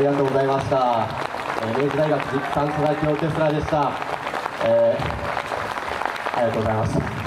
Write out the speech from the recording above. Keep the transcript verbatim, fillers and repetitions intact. りがとうございました。明治大学実感佐々木オーケストラでした。えー、ありがとうございました。